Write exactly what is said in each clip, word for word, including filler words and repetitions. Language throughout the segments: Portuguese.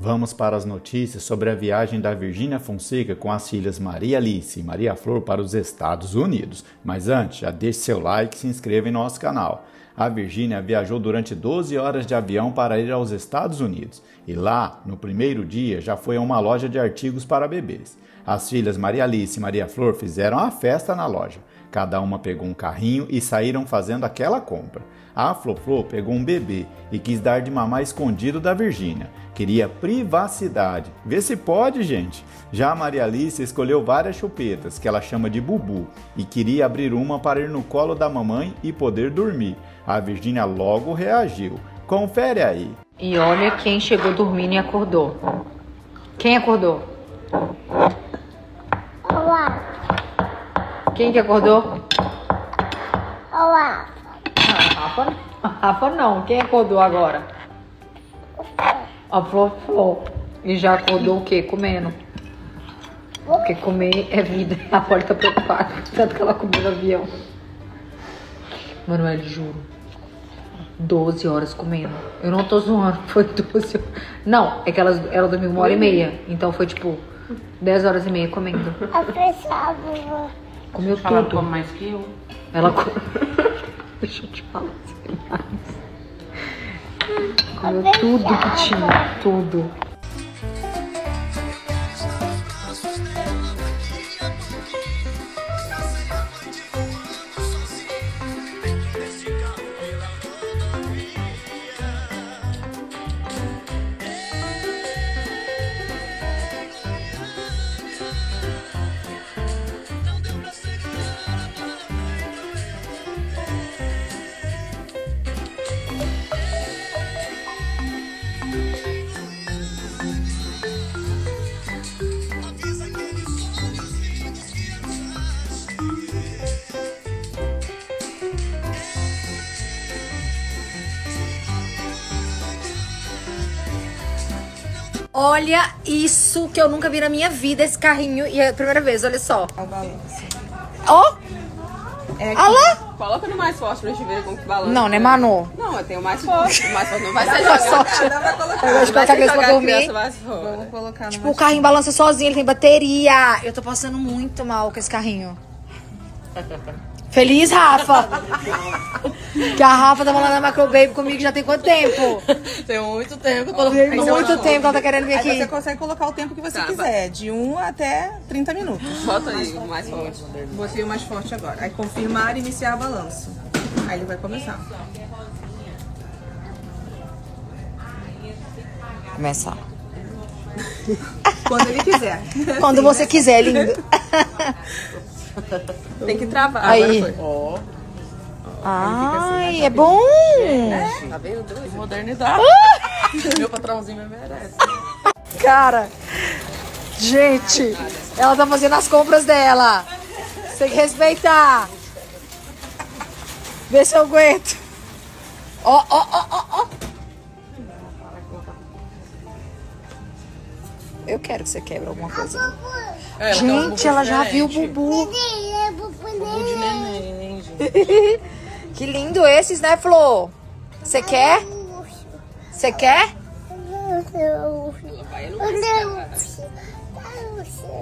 Vamos para as notícias sobre a viagem da Virgínia Fonseca com as filhas Maria Alice e Maria Flor para os Estados Unidos. Mas antes, já deixe seu like e se inscreva em nosso canal. A Virgínia viajou durante doze horas de avião para ir aos Estados Unidos e lá, no primeiro dia, já foi a uma loja de artigos para bebês. As filhas Maria Alice e Maria Flor fizeram a festa na loja. Cada uma pegou um carrinho e saíram fazendo aquela compra. A FloFlo pegou um bebê e quis dar de mamar escondido da Virgínia. Queria privacidade. Vê se pode, gente! Já a Maria Alice escolheu várias chupetas, que ela chama de bubu, e queria abrir uma para ir no colo da mamãe e poder dormir. A Virgínia logo reagiu. Confere aí. E olha quem chegou dormindo e acordou. Quem acordou? Olá. Quem que acordou? Olá. Rafa? Rafa não. Quem acordou agora? A Floflo. E já acordou o quê? Comendo. Porque comer é vida. A Flor tá preocupada. Tanto que ela comeu no avião. Manoel, juro. doze horas comendo. Eu não tô zoando. Foi doze horas. Não, é que ela, ela dormiu uma hora e meia. Então foi tipo dez horas e meia comendo. Comeu tudo. Ela come mais que eu. Ela come... Deixa eu te falar assim. Comeu tudo que tinha. Tudo. Olha isso que eu nunca vi na minha vida, esse carrinho. E é a primeira vez, olha só. Ó o balanço. Ó! Olha lá! Coloca no mais forte pra gente ver como que balança. Não, né, Manu? Não, eu tenho o mais forte. O mais forte não vai ser jogado. Dá pra colocar. Eu gosto de colocar a criança pra dormir. Vamos colocar no tipo, o carrinho balança sozinho, ele tem bateria. Eu tô passando muito mal com esse carrinho. Feliz, Rafa! Que a Rafa tava lá na Macro Baby comigo já tem quanto tempo? Tem muito tempo que eu tô lá. Tem muito tempo que ela tá querendo vir aqui. Aí você consegue colocar o tempo que você tá, quiser, tá. De um até trinta minutos. Bota aí o mais forte. Botei o mais forte agora. Aí confirmar e iniciar balanço. Aí ele vai começar. Começar. Quando ele quiser. Quando você quiser, lindo. Tem que travar. Aí. Agora foi. Oh. Oh. Ai, assim, é bom! É, tá bem doido. Modernizado. Uh! Meu patrãozinho me merece. Cara, gente, ela tá fazendo as compras dela. Você tem que respeitar. Vê se eu aguento. Ó, ó, ó, ó, ó. Eu quero que você quebre alguma coisa. É, gente, ela já viu o bubu. Bubu de neném, gente. Que lindo esses, né, Flor? Você quer? Você quer?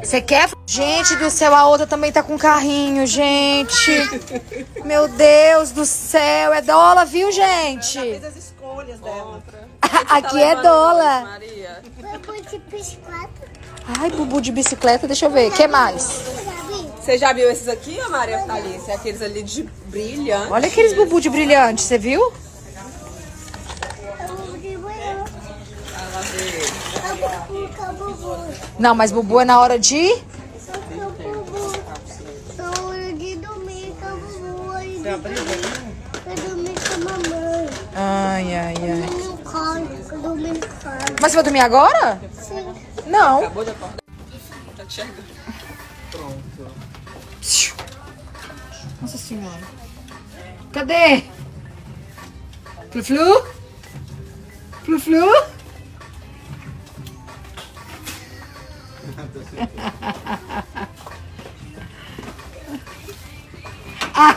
Você quer? Gente do céu, a outra também tá com carrinho, gente. Meu Deus do céu, é dólar, viu, gente? Eu já fiz as escolhas dela. Aqui é dólar. Bubu de bicicleta. Ai, bubu de bicicleta, deixa eu ver. O que mais? Você já viu esses aqui, Maria Alice? Aqueles ali de brilhante. Olha aqueles bubu de brilhante, você viu? Não, mas bubu é na hora de... Na hora de dormir com a bubu. Eu dormi com a mamãe. Ai, ai, ai. Mas você vai dormir agora? Sim. Não. Acabou de acordar. Tá chegando. Pronto. Nossa senhora. Cadê? Fluflu? Fluflu? Ah!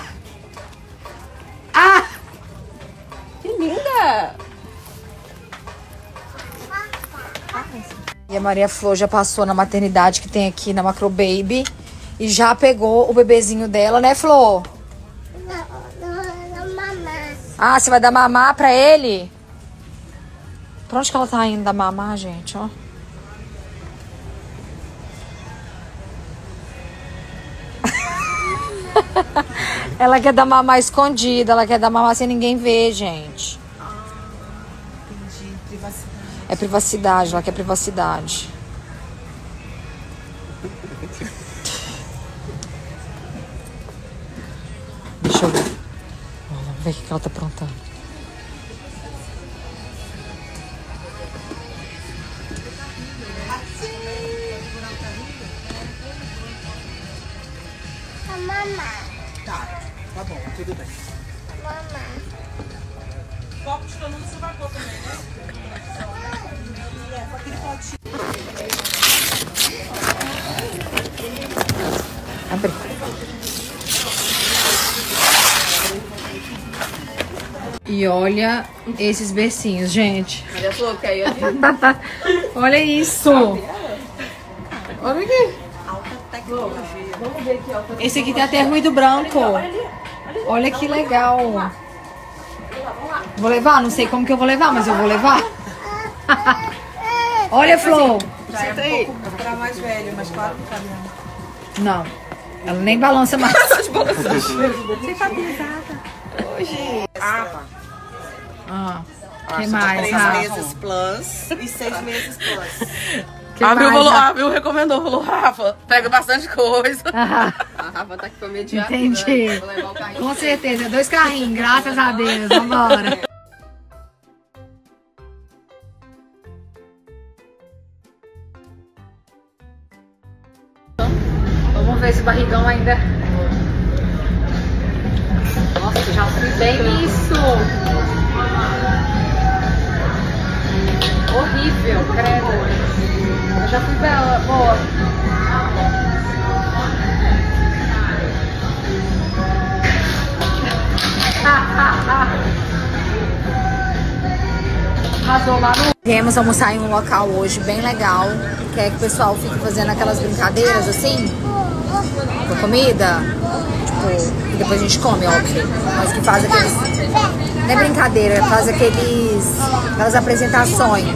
Ah! Que linda! Ah, E a Maria Flor já passou na maternidade que tem aqui na Macro Baby e já pegou o bebezinho dela, né, Flor? Não, não, não mamar. Ah, você vai dar mamar pra ele? Pra onde que ela tá indo dar mamar, gente, ó? Ela quer dar mamar escondida, ela quer dar mamar sem ninguém ver, gente. Entendi, privacidade. É privacidade, ela quer privacidade. Deixa eu ver. Vamos ver o que ela tá aprontando. Mamãe. Tá, tá bom, tudo bem. Mamãe. Copo de canudo você vai pôr também, né? Abre. E olha esses bercinhos, gente. Olha a flor que aí eu tenho. Olha isso. Olha aqui. Alta tecnologia. Vamos ver aqui, ó. Esse aqui tem até ruído branco. Olha que legal. Vou levar? Não sei como que eu vou levar, mas eu vou levar. Olha, Flor. Já é um pouco pra mais velho, mas claro que tá vendo. Não, ela nem balança mais. Você tá pesada. Hoje. Ah, ah, que mais? Três ah, meses plus e seis meses plus. Que abre mais, o Rafa? Rafa, eu recomendou, falou, Rafa, pega bastante coisa. Ah, a Rafa tá aqui com mediante. Entendi. Né? Vou levar o carrinho. Com certeza, dois carrinhos, graças a Deus. Vambora. Vamos ver esse barrigão ainda. Nossa, já fui bem isso. Horrível, credo. Eu já fui bela, boa. Arrasou lá no... Viemos almoçar em um local hoje bem legal. Quer que o pessoal fique fazendo aquelas brincadeiras assim? Com comida, tipo, depois a gente come, óbvio, mas que faz aqueles, não é brincadeira, faz aqueles, aquelas apresentações.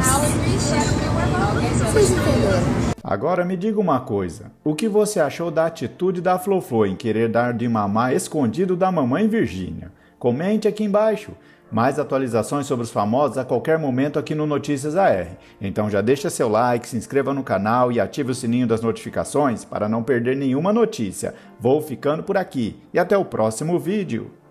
Vocês entenderam? Agora me diga uma coisa, o que você achou da atitude da FloFlo em querer dar de mamar escondido da mamãe Virgínia? Comente aqui embaixo. Mais atualizações sobre os famosos a qualquer momento aqui no Notícias A R. Então já deixa seu like, se inscreva no canal e ative o sininho das notificações para não perder nenhuma notícia. Vou ficando por aqui e até o próximo vídeo.